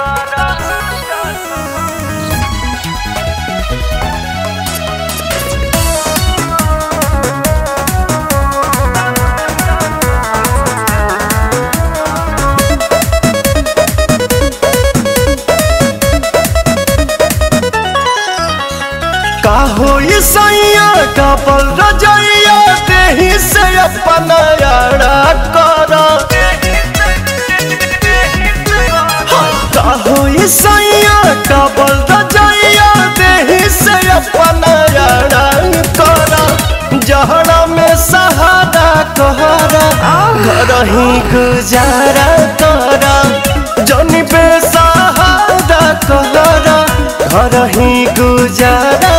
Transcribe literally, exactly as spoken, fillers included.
सहारा का होई सैया डबल रजैया तेही से अपन यारा करा का होई सैया डबल रजैया तेही से अपन यारा करा जहरा में सहारा कहरा करही गुजारा करा जौन पे सहारा कहरा करही गुजारा।